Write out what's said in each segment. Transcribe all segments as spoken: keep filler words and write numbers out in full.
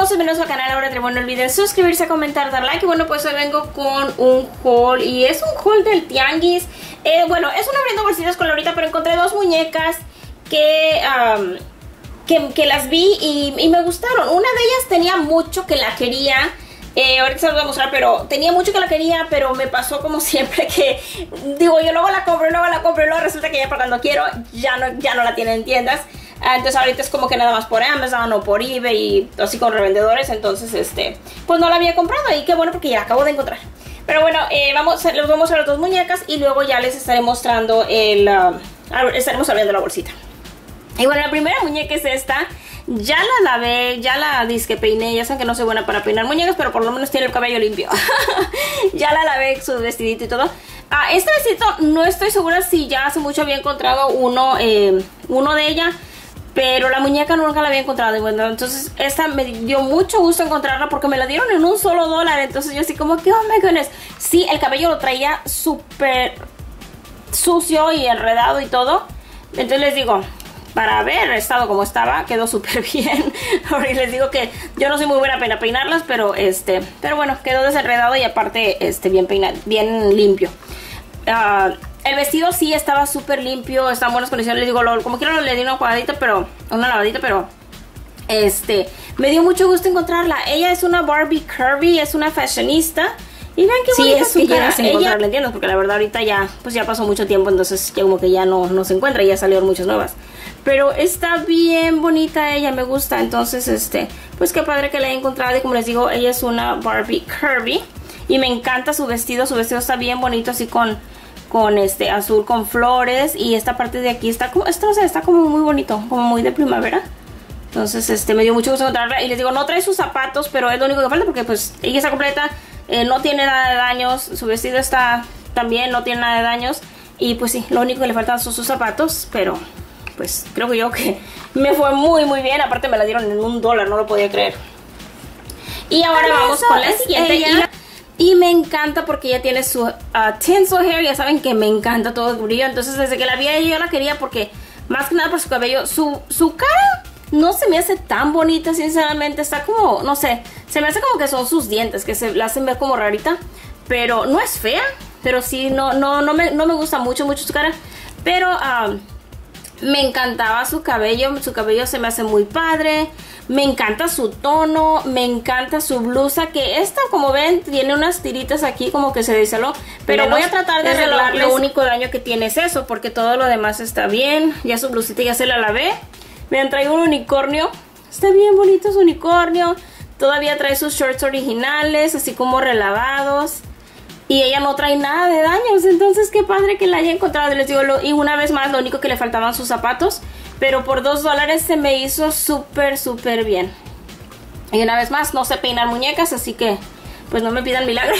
hermosos, bienvenidos al canal ahora. Bueno, no olviden suscribirse, comentar, dar like. Y bueno, pues hoy vengo con un haul, y es un haul del tianguis. eh, Bueno, es una abriendo bolsitas con Laurita, pero encontré dos muñecas que... Um, Que, que las vi y, y me gustaron. Una de ellas tenía mucho que la quería. Eh, ahorita se las voy a mostrar, pero tenía mucho que la quería, pero me pasó como siempre que, digo, yo luego la compro, luego la compro, y luego resulta que ya para cuando quiero, ya no, ya no la tienen en tiendas. Ah, entonces ahorita es como que nada más por Amazon o por Ebay y así con revendedores. Entonces, este, pues no la había comprado y qué bueno porque ya la acabo de encontrar. Pero bueno, eh, vamos, les voy a mostrar las dos muñecas y luego ya les estaré mostrando el, uh, estaremos abriendo la bolsita. Y bueno, la primera muñeca es esta. Ya la lavé, ya la disque peiné. Ya saben que no soy buena para peinar muñecas, pero por lo menos tiene el cabello limpio. Ya la lavé, su vestidito y todo. Ah, este vestidito no estoy segura si ya hace mucho había encontrado uno, eh, uno de ella, pero la muñeca nunca la había encontrado. Y bueno, entonces esta me dio mucho gusto encontrarla porque me la dieron en un solo dólar. Entonces yo así como que, oh my goodness. Sí, el cabello lo traía súper sucio y enredado y todo. Entonces les digo... Para haber estado como estaba, quedó súper bien. Ahora les digo que yo no soy muy buena para peinarlas, pero este, pero bueno, quedó desenredado y aparte este, bien peinado, bien limpio. Uh, el vestido sí estaba súper limpio, está en buenas condiciones. Les digo, lo, como quiero le di una cuadradita, pero una lavadita, pero este, me dio mucho gusto encontrarla. Ella es una Barbie Kirby, es una fashionista. Y vean qué bonita. Sí, es súper fácil encontrarla, ¿entiendes? Porque la verdad ahorita ya, pues ya pasó mucho tiempo, entonces ya como que ya no, no se encuentra, ya salieron muchas nuevas. Pero está bien bonita ella, me gusta. Entonces, este, pues qué padre que la he encontrado. Y como les digo, ella es una Barbie Kirby. Y me encanta su vestido. Su vestido está bien bonito, así con, con este azul, con flores. Y esta parte de aquí está como, esto, o sea, está como muy bonito, como muy de primavera. Entonces, este, me dio mucho gusto encontrarla. Y les digo, no trae sus zapatos, pero es lo único que falta porque, pues, ella está completa. Eh, no tiene nada de daños. Su vestido está también, no tiene nada de daños. Y, pues, sí, lo único que le faltan son sus zapatos, pero... pues creo que yo que me fue muy muy bien. Aparte me la dieron en un dólar, no lo podía creer. Y ahora pero vamos con la siguiente y, la, y me encanta porque ella tiene su uh, tinsel hair. Ya saben que me encanta todo el brillo. Entonces desde que la vi yo la quería porque más que nada por su cabello. Su, su cara no se me hace tan bonita sinceramente. Está como, no sé, se me hace como que son sus dientes que se la hacen ver como rarita. Pero no es fea, pero sí, no, no, no, me, no me gusta mucho mucho su cara. Pero... Um, me encantaba su cabello, su cabello se me hace muy padre, me encanta su tono, me encanta su blusa, que esta como ven tiene unas tiritas aquí como que se desheló, pero menos, voy a tratar de arreglarle. Lo único daño que tiene es eso, porque todo lo demás está bien. Ya su blusita ya se la lavé, me han traído un unicornio, está bien bonito su unicornio, todavía trae sus shorts originales, así como relavados. Y ella no trae nada de daños, entonces qué padre que la haya encontrado. Les digo, lo, y una vez más, lo único que le faltaban sus zapatos. Pero por dos dólares se me hizo súper, súper bien. Y una vez más, no sé peinar muñecas, así que pues no me pidan milagros.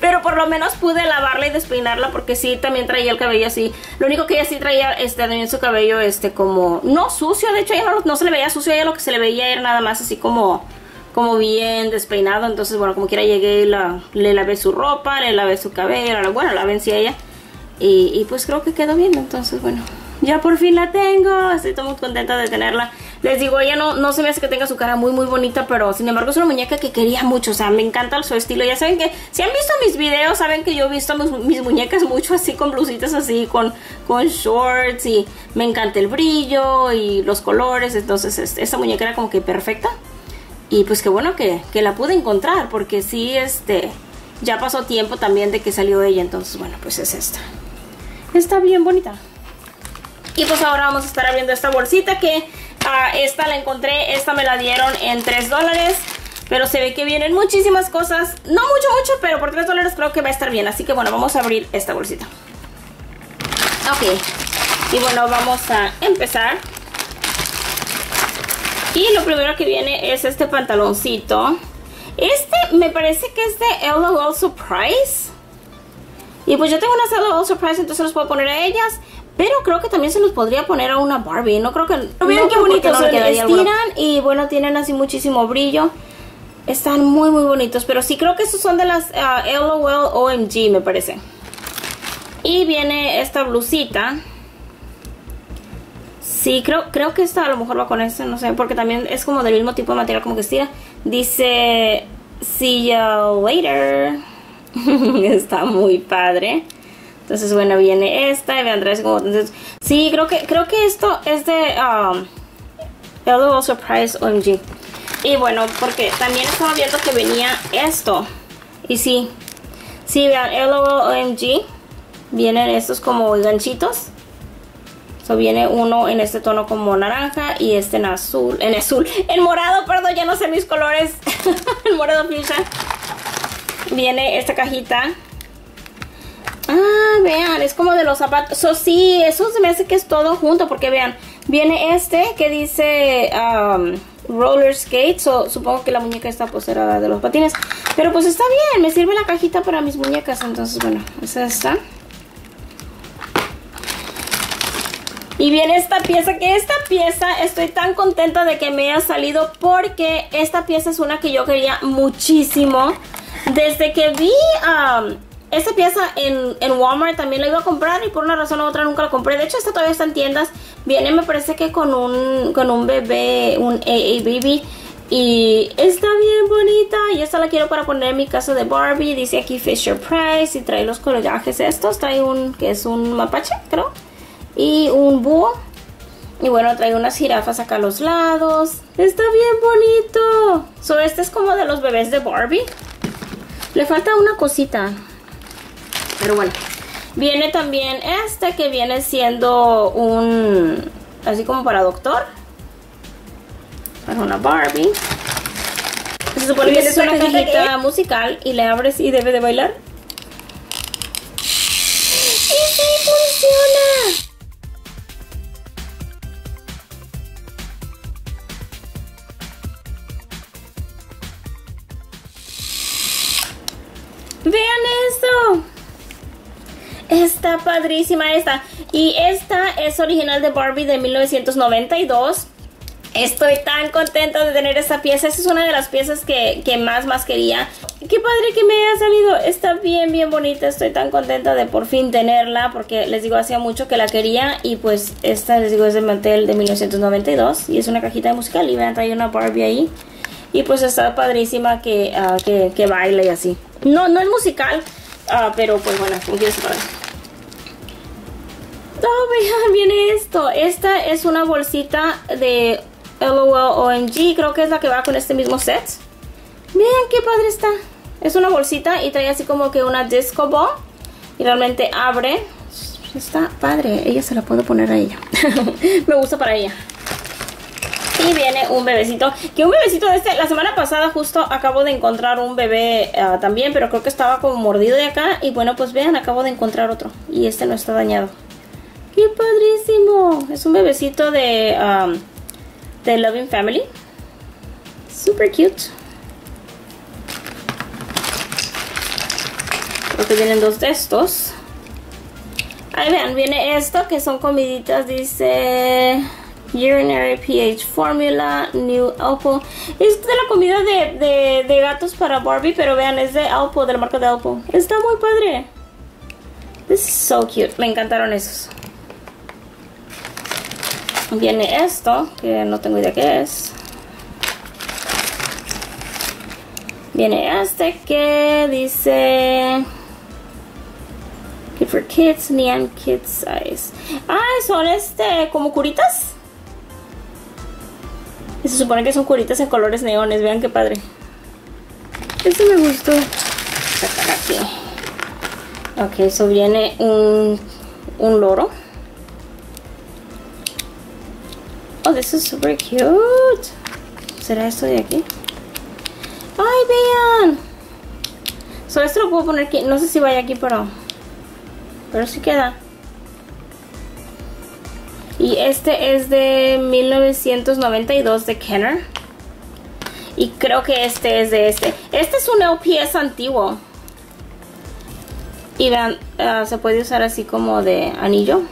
Pero por lo menos pude lavarla y despeinarla porque sí, también traía el cabello así. Lo único que ella sí traía este, también su cabello este como, no sucio, de hecho ella no, no se le veía sucio. Ella lo que se le veía era nada más así como... como bien despeinado. Entonces, bueno, como quiera llegué y la, le lavé su ropa, le lavé su cabello, bueno, la vencí a ella. Y, y pues creo que quedó bien. Entonces, bueno, ya por fin la tengo. Estoy muy contenta de tenerla. Les digo, ella no, no se me hace que tenga su cara muy, muy bonita, pero sin embargo es una muñeca que quería mucho. O sea, me encanta su estilo. Ya saben que, si han visto mis videos, saben que yo he visto mis, mis muñecas mucho así, con blusitas así, con, con shorts. Y me encanta el brillo y los colores. Entonces, esta muñeca era como que perfecta. Y pues qué bueno que, que la pude encontrar, porque sí, este, ya pasó tiempo también de que salió ella. Entonces, bueno, pues es esta. Está bien bonita. Y pues ahora vamos a estar abriendo esta bolsita que uh, esta la encontré, esta me la dieron en tres dólares. Pero se ve que vienen muchísimas cosas, no mucho, mucho, pero por tres dólares creo que va a estar bien. Así que bueno, vamos a abrir esta bolsita. Ok, y bueno, vamos a empezar. Y lo primero que viene es este pantaloncito. Este me parece que es de LOL Surprise. Y pues yo tengo unas LOL Surprise, entonces los puedo poner a ellas. Pero creo que también se los podría poner a una Barbie. No creo que... Miren qué bonitos son. Estiran y bueno, tienen así muchísimo brillo. Están muy muy bonitos. Pero sí creo que estos son de las uh, LOL O M G me parece. Y viene esta blusita. Sí, creo, creo que esta a lo mejor va con este, no sé, porque también es como del mismo tipo de material, como que estira. Dice, see you later. Está muy padre. Entonces, bueno, viene esta y me andré como... Entonces, sí, creo que, creo que esto es de um, LOL Surprise O M G. Y bueno, porque también estaba viendo que venía esto. Y sí, sí, vean, LOL O M G. Vienen estos como ganchitos. So, viene uno en este tono como naranja y este en azul, en azul, en morado, perdón, ya no sé mis colores. En morado pincha. Viene esta cajita. Ah, vean, es como de los zapatos. So, sí, eso se me hace que es todo junto porque vean, viene este que dice um, roller skate. So, supongo que la muñeca está pues era de los patines. Pero pues está bien, me sirve la cajita para mis muñecas. Entonces, bueno, esa está. Y viene esta pieza, que esta pieza estoy tan contenta de que me haya salido porque esta pieza es una que yo quería muchísimo. Desde que vi um, esta pieza en, en Walmart también la iba a comprar y por una razón u otra nunca la compré. De hecho, esta todavía está en tiendas. Viene, me parece que con un, con un bebé, un A A baby. Y está bien bonita y esta la quiero para poner en mi casa de Barbie. Dice aquí Fisher Price y trae los collages estos. Trae un, que es un mapache, creo. Y un búho. Y bueno, trae unas jirafas acá a los lados. Está bien bonito. So, este es como de los bebés de Barbie. Le falta una cosita. Pero bueno. Viene también este que viene siendo un... Así como para doctor. Para una Barbie. Se supone que es una cajita musical. Y le abres y debe de bailar. ¡Y sí funciona! ¡Vean esto! Está padrísima esta. Y esta es original de Barbie de mil novecientos noventa y dos. Estoy tan contenta de tener esta pieza. Esta es una de las piezas que, que más, más quería. ¡Qué padre que me haya salido! Está bien, bien bonita. Estoy tan contenta de por fin tenerla porque les digo, hacía mucho que la quería. Y pues esta, les digo, es de Mattel de mil novecientos noventa y dos. Y es una cajita musical y me han traído una Barbie ahí. Y pues está padrísima que, uh, que, que baila y así. No, no es musical, uh, pero pues bueno, como quieres para. Oh, vean, viene esto. Esta es una bolsita de LOL O M G. Creo que es la que va con este mismo set. Vean qué padre está. Es una bolsita y trae así como que una disco ball. Y realmente abre. Está padre. Ella se la puedo poner a ella. Me gusta para ella. Y viene un bebecito, que un bebecito de este, la semana pasada justo acabo de encontrar un bebé uh, también, pero creo que estaba como mordido de acá, y bueno, pues vean, acabo de encontrar otro, y este no está dañado. ¡Qué padrísimo! Es un bebecito de, um, de Loving Family. Super cute. Creo que vienen dos de estos. Ahí vean, viene esto, que son comiditas, dice... Urinary pH Formula, New Alpo. Es de la comida de, de, de gatos para Barbie, pero vean, es de Alpo, de la marca de Alpo. Está muy padre. This is so cute. Me encantaron esos. Viene esto, que no tengo idea qué es. Viene este que dice... Kid for Kids, Neon Kids Size. Ah, son este, como curitas. Se supone que son curitas en colores neones. Vean qué padre. Este me gustó. Sacar aquí. Ok, eso viene un, un loro. Oh, this is super cute. ¿Será esto de aquí? ¡Ay, vean! Solo esto lo puedo poner aquí. No sé si vaya aquí, pero... Pero sí queda. Y este es de mil novecientos noventa y dos de Kenner. Y creo que este es de este. Este es un L P S antiguo. Y vean, uh, se puede usar así como de anillo.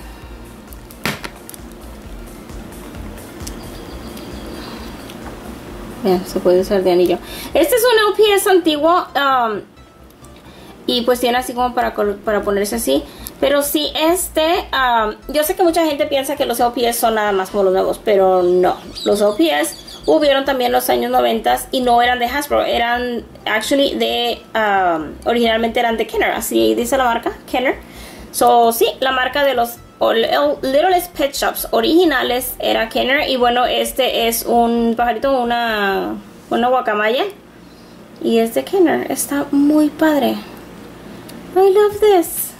Vean, se puede usar de anillo. Este es un L P S antiguo. Um, y pues tiene así como para, para ponerse así. Pero sí, este, um, yo sé que mucha gente piensa que los O P S son nada más como los nuevos, pero no. Los O P S hubieron también en los años noventa y no eran de Hasbro, eran, actually, de, um, originalmente eran de Kenner, así dice la marca, Kenner. So, sí, la marca de los Littlest Pet Shops originales era Kenner, y bueno, este es un pajarito, una, una guacamaya, y es de Kenner, está muy padre. I love this.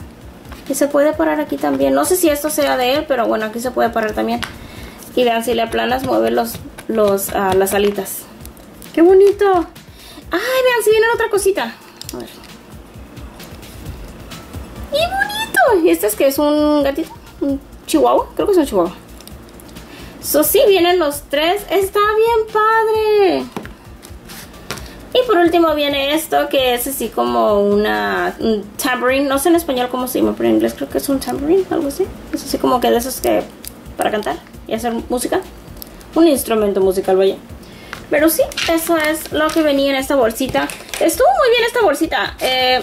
Y se puede parar aquí también. No sé si esto sea de él, pero bueno, aquí se puede parar también. Y vean, si le aplanas, mueve los, los, uh, las alitas. ¡Qué bonito! ¡Ay, vean, si viene otra cosita! A ver. ¡Qué bonito! ¿Y este es que es un gatito? ¿Un chihuahua? Creo que es un chihuahua. So, sí, vienen los tres. ¡Está bien padre! Y por último viene esto, que es así como una, un tambourine. No sé en español cómo se llama, pero en inglés creo que es un tambourine, algo así. Es así como que de esos que para cantar y hacer música. Un instrumento musical, vaya. Pero sí, eso es lo que venía en esta bolsita. Estuvo muy bien esta bolsita. Eh,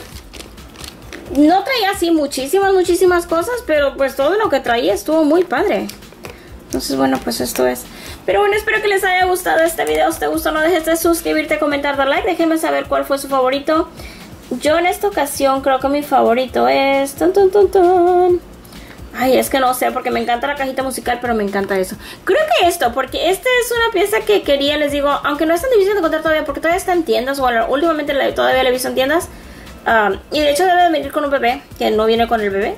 no traía así muchísimas, muchísimas cosas, pero pues todo lo que traía estuvo muy padre. Entonces, bueno, pues esto es. Pero bueno, espero que les haya gustado este video. Si te gustó, no dejes de suscribirte, comentar, dar like. Déjenme saber cuál fue su favorito. Yo en esta ocasión creo que mi favorito es... Ton, ton, ton, ton. Ay, es que no sé, porque me encanta la cajita musical, pero me encanta eso. Creo que esto, porque esta es una pieza que quería, les digo, aunque no es tan difícil de encontrar todavía, porque todavía está en tiendas. Bueno, últimamente todavía la he visto en tiendas. Um, y de hecho debe de venir con un bebé, que no viene con el bebé,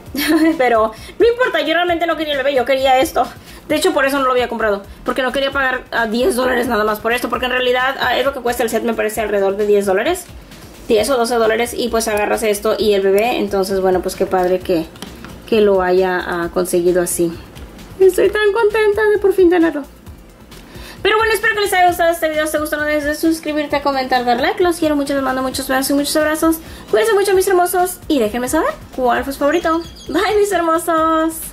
pero no importa, yo realmente no quería el bebé, yo quería esto. De hecho por eso no lo había comprado, porque no quería pagar uh, diez dólares nada más por esto, porque en realidad uh, es lo que cuesta el set, me parece alrededor de diez dólares, diez o doce dólares, y pues agarras esto y el bebé. Entonces bueno, pues qué padre que, que lo haya uh, conseguido así. Estoy tan contenta de por fin tenerlo. Pero bueno, espero que les haya gustado este video. Si te gustó, no dejes de suscribirte, comentar, dar like. Los quiero mucho, les mando muchos besos y muchos abrazos. Cuídense mucho, mis hermosos. Y déjenme saber cuál fue su favorito. Bye, mis hermosos.